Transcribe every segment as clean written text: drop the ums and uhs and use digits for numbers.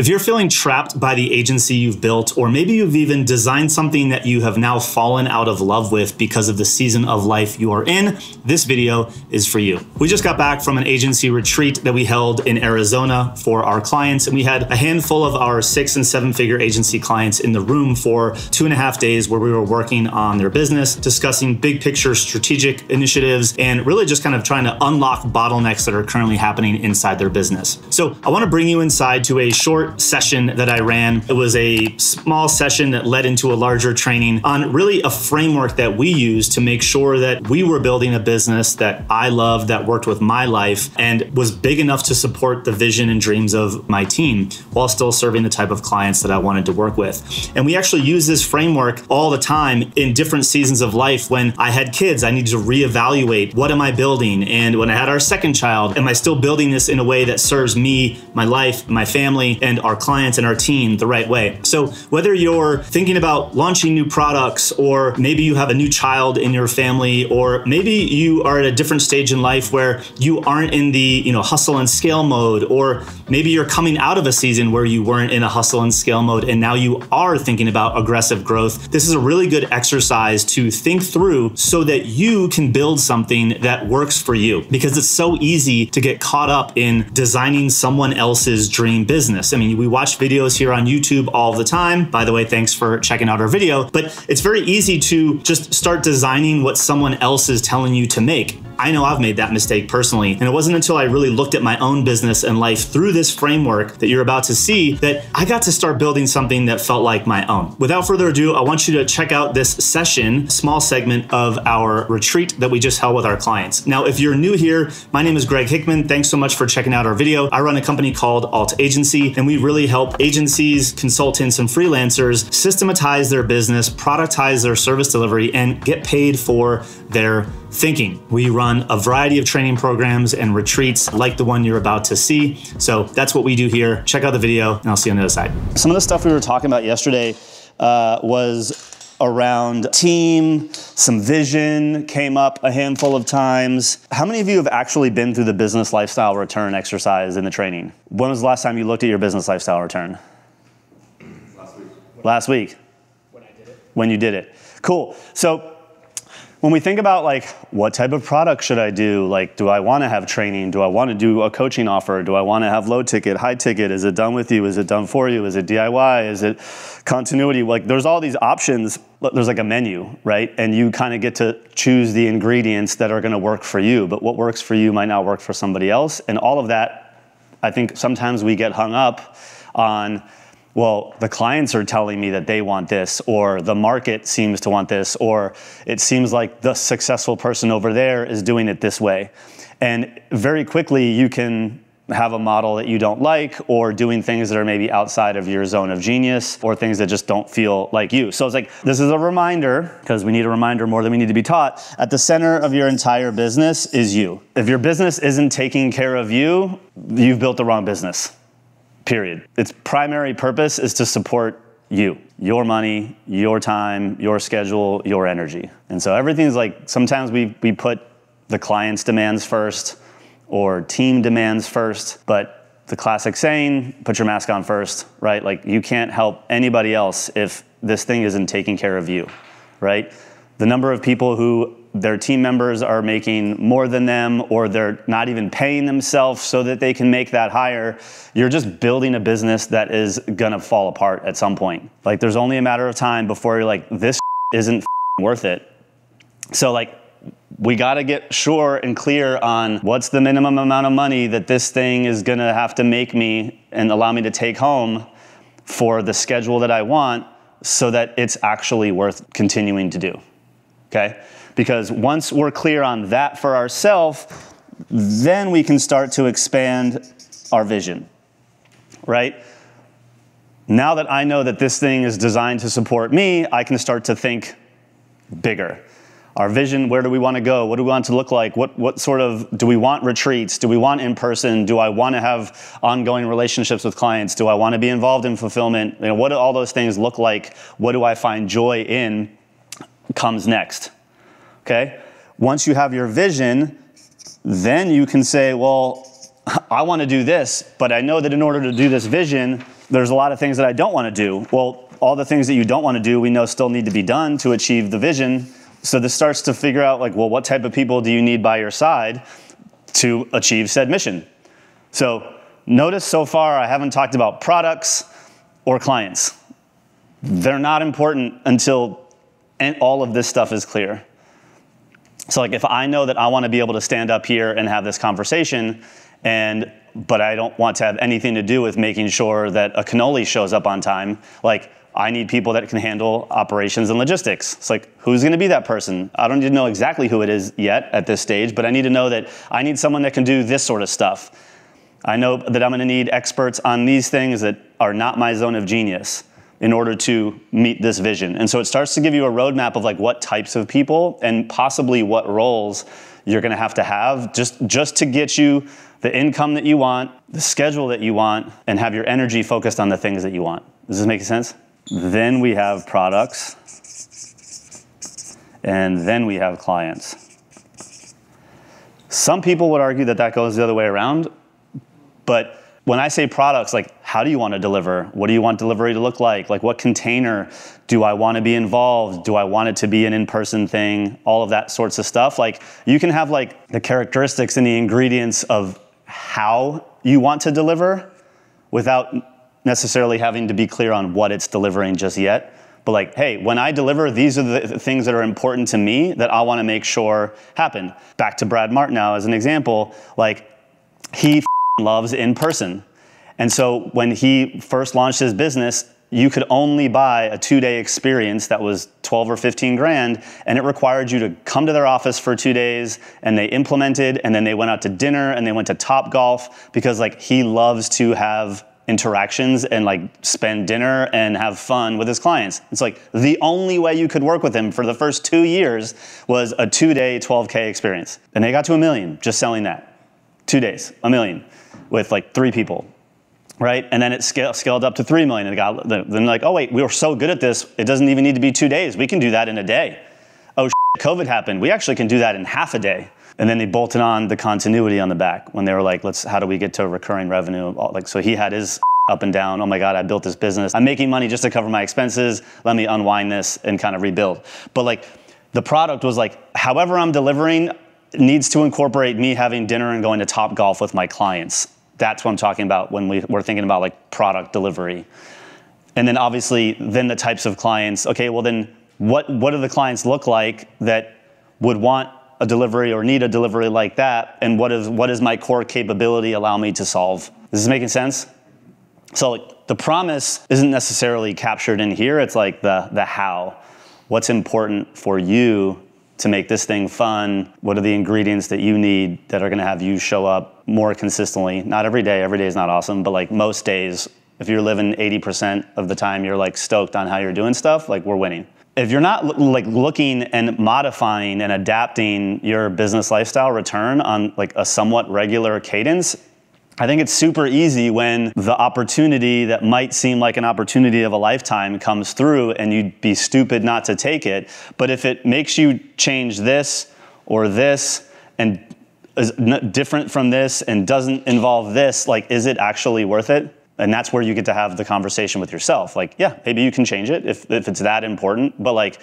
If you're feeling trapped by the agency you've built, or maybe you've even designed something that you have now fallen out of love with because of the season of life you are in, this video is for you. We just got back from an agency retreat that we held in Arizona for our clients, and we had a handful of our 6- and 7-figure agency clients in the room for 2.5 days where we were working on their business, discussing big picture strategic initiatives, and really just kind of trying to unlock bottlenecks that are currently happening inside their business. So I want to bring you inside to a short session that I ran. It was a small session that led into a larger training on really a framework that we use to make sure that we were building a business that I loved, that worked with my life, and was big enough to support the vision and dreams of my team while still serving the type of clients that I wanted to work with. And we actually use this framework all the time in different seasons of life. When I had kids, I needed to reevaluate, what am I building? And when I had our second child, am I still building this in a way that serves me, my life, my family, and our clients and our team the right way? So whether you're thinking about launching new products, or maybe you have a new child in your family, or maybe you are at a different stage in life where you aren't in the hustle and scale mode, or maybe you're coming out of a season where you weren't in a hustle and scale mode and now you are thinking about aggressive growth, this is a really good exercise to think through so that you can build something that works for you, because it's so easy to get caught up in designing someone else's dream business. I mean, we watch videos here on YouTube all the time. By the way, thanks for checking out our video, but it's very easy to just start designing what someone else is telling you to make. I know I've made that mistake personally, and it wasn't until I really looked at my own business and life through this framework that you're about to see that I got to start building something that felt like my own. Without further ado, I want you to check out this session, small segment of our retreat that we just held with our clients. Now, if you're new here, my name is Greg Hickman. Thanks so much for checking out our video. I run a company called Alt Agency, and we really help agencies, consultants, and freelancers systematize their business, productize their service delivery, and get paid for their thinking. We run a variety of training programs and retreats like the one you're about to see. So that's what we do here. Check out the video and I'll see you on the other side. Some of the stuff we were talking about yesterday was around team, some vision came up a handful of times. How many of you have actually been through the business lifestyle return exercise in the training? When was the last time you looked at your business lifestyle return? Last week. Last week? When I did it. When you did it. Cool. So when we think about like, what type of product should I do? Like, do I wanna have training? Do I wanna do a coaching offer? Do I wanna have low ticket, high ticket? Is it done with you? Is it done for you? Is it DIY? Is it continuity? Like, there's all these options. There's like a menu, right? And you kind of get to choose the ingredients that are gonna work for you, but what works for you might not work for somebody else. And all of that, I think sometimes we get hung up on, well, the clients are telling me that they want this, or the market seems to want this, or it seems like the successful person over there is doing it this way. And very quickly, you can have a model that you don't like, or doing things that are maybe outside of your zone of genius, or things that just don't feel like you. So it's like, this is a reminder, because we need a reminder more than we need to be taught. At the center of your entire business is you. If your business isn't taking care of you, you've built the wrong business. Period. Its primary purpose is to support you, your money, your time, your schedule, your energy. And so everything's like, sometimes we put the client's demands first or team demands first, but the classic saying, put your mask on first, right? Like, you can't help anybody else if this thing isn't taking care of you, right? The number of people who their team members are making more than them, or they're not even paying themselves so that they can make that higher, you're just building a business that is gonna fall apart at some point. Like, there's only a matter of time before you're like, this isn't worth it. So like, we gotta get sure and clear on what's the minimum amount of money that this thing is gonna have to make me and allow me to take home for the schedule that I want, so that it's actually worth continuing to do, okay? Because once we're clear on that for ourselves, then we can start to expand our vision, right? Now that I know that this thing is designed to support me, I can start to think bigger. Our vision, where do we want to go? What do we want to look like? What sort of, do we want retreats? Do we want in-person? Do I want to have ongoing relationships with clients? Do I want to be involved in fulfillment? You know, what do all those things look like? What do I find joy in comes next? Okay? Once you have your vision, then you can say, well, I want to do this, but I know that in order to do this vision, there's a lot of things that I don't want to do. Well, all the things that you don't want to do, we know still need to be done to achieve the vision. So this starts to figure out, like, well, what type of people do you need by your side to achieve said mission? So notice so far I haven't talked about products or clients. They're not important until all of this stuff is clear. So like if I know that I want to be able to stand up here and have this conversation, but I don't want to have anything to do with making sure that a cannoli shows up on time, like I need people that can handle operations and logistics. It's like, who's gonna be that person? I don't need to know exactly who it is yet at this stage, but I need to know that I need someone that can do this sort of stuff. I know that I'm gonna need experts on these things that are not my zone of genius in order to meet this vision. And so it starts to give you a roadmap of like what types of people and possibly what roles you're gonna have to have just to get you the income that you want, the schedule that you want, and have your energy focused on the things that you want. Does this make sense? Then we have products, and then we have clients. Some people would argue that that goes the other way around, but when I say products, like how do you want to deliver? What do you want delivery to look like? Like what container do I want to be involved? Do I want it to be an in-person thing? All of that sorts of stuff. Like you can have like the characteristics and the ingredients of how you want to deliver without necessarily having to be clear on what it's delivering just yet. But like, hey, when I deliver, these are the things that are important to me that I want to make sure happen. Back to Brad Martineau as an example, like he loves in person. And so when he first launched his business, you could only buy a 2-day experience that was 12 or 15 grand, and it required you to come to their office for 2 days, and they implemented, and then they went out to dinner, and they went to Topgolf, because like he loves to have interactions and like spend dinner and have fun with his clients. It's like the only way you could work with him for the first 2 years was a 2-day 12K experience. And they got to $1 million just selling that. 2 days, $1 million with like 3 people, right? And then it scaled up to $3 million and got, then like, oh wait, we were so good at this, it doesn't even need to be 2 days. We can do that in a day. Oh, COVID happened. We actually can do that in half a day. And then they bolted on the continuity on the back when they were like, how do we get to recurring revenue? Like, so he had his up and down. Oh my God, I built this business. I'm making money just to cover my expenses. Let me unwind this and kind of rebuild. But like the product was like, however I'm delivering needs to incorporate me having dinner and going to Topgolf with my clients. That's what I'm talking about when we're thinking about like product delivery. And then obviously then the types of clients. Okay, well then what do the clients look like that would want a delivery or need a delivery like that, and what does my core capability allow me to solve? Is this making sense? So like, the promise isn't necessarily captured in here, it's like the how. What's important for you to make this thing fun? What are the ingredients that you need that are gonna have you show up more consistently? Not every day is not awesome, but like most days, if you're living 80% of the time you're like stoked on how you're doing stuff, like we're winning. If you're not like looking and modifying and adapting your business lifestyle return on like a somewhat regular cadence, I think it's super easy when the opportunity that might seem like an opportunity of a lifetime comes through and you'd be stupid not to take it. But if it makes you change this or this and is different from this and doesn't involve this, like is it actually worth it? And that's where you get to have the conversation with yourself. Like, yeah, maybe you can change it if it's that important, but like,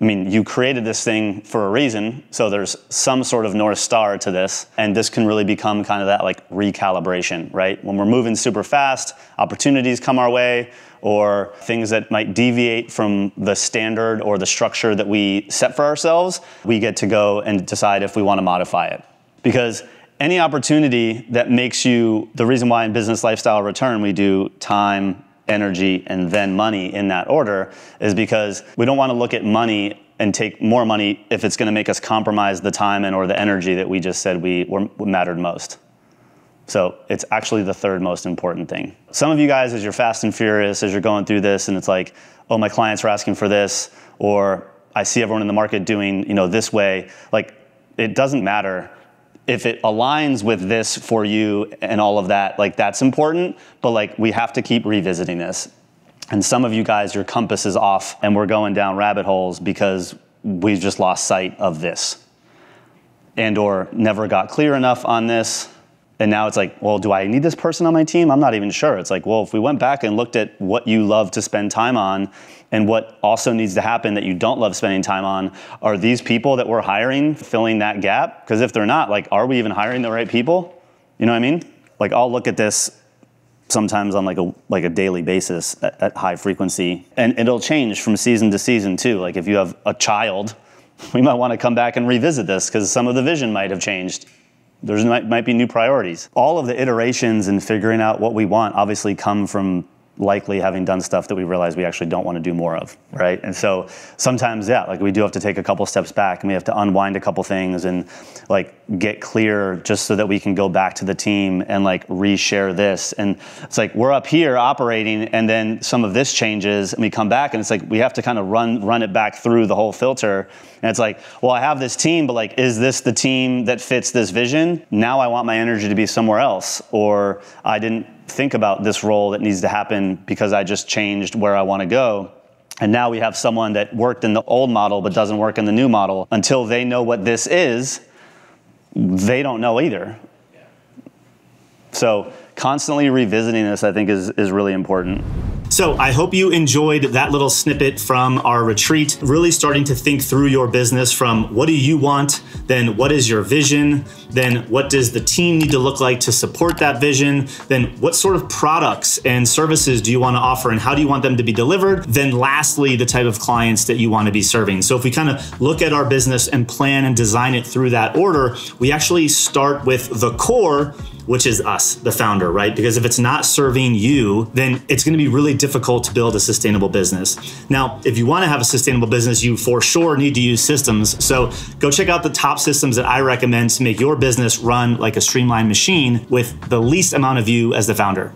I mean, you created this thing for a reason, so there's some sort of North Star to this, and this can really become kind of that like recalibration, right? When we're moving super fast, opportunities come our way, or things that might deviate from the standard or the structure that we set for ourselves, we get to go and decide if we want to modify it. Because any opportunity that makes you, the reason why in business lifestyle return we do time, energy, and then money in that order is because we don't want to look at money and take more money if it's going to make us compromise the time and or the energy that we just said mattered most. So it's actually the third most important thing. Some of you guys, as you're fast and furious, as you're going through this and it's like, oh, my clients are asking for this, or I see everyone in the market doing, you know, this way, like it doesn't matter. If it aligns with this for you and all of that, like that's important, but like we have to keep revisiting this. And some of you guys, your compass is off and we're going down rabbit holes because we've just lost sight of this and or never got clear enough on this And now it's like, well, do I need this person on my team? I'm not even sure. It's like, well, if we went back and looked at what you love to spend time on and what also needs to happen that you don't love spending time on, are these people that we're hiring filling that gap? Because if they're not, like, are we even hiring the right people? You know what I mean? Like, I'll look at this sometimes on like a daily basis at high frequency, and it'll change from season to season too. Like, if you have a child, we might want to come back and revisit this because some of the vision might have changed. There might be new priorities. All of the iterations and figuring out what we want obviously come from likely having done stuff that we realize we actually don't want to do more of, right? And so sometimes, yeah, like, we do have to take a couple steps back and we have to unwind a couple things and like get clear just so that we can go back to the team and like reshare this. And it's like, we're up here operating and then some of this changes and we come back and it's like, we have to kind of run it back through the whole filter. And it's like, well, I have this team, but like, is this the team that fits this vision? Now I want my energy to be somewhere else, or I didn't think about this role that needs to happen because I just changed where I want to go. And now we have someone that worked in the old model but doesn't work in the new model. Until they know what this is, they don't know either. So constantly revisiting this, I think, is really important. So I hope you enjoyed that little snippet from our retreat, really starting to think through your business from what do you want, then what is your vision, then what does the team need to look like to support that vision, then what sort of products and services do you want to offer and how do you want them to be delivered, then lastly, the type of clients that you want to be serving. So if we kind of look at our business and plan and design it through that order, we actually start with the core, which is us, the founder, right? Because if it's not serving you, then it's gonna be really difficult to build a sustainable business. Now, if you wanna have a sustainable business, you for sure need to use systems. So go check out the top systems that I recommend to make your business run like a streamlined machine with the least amount of you as the founder.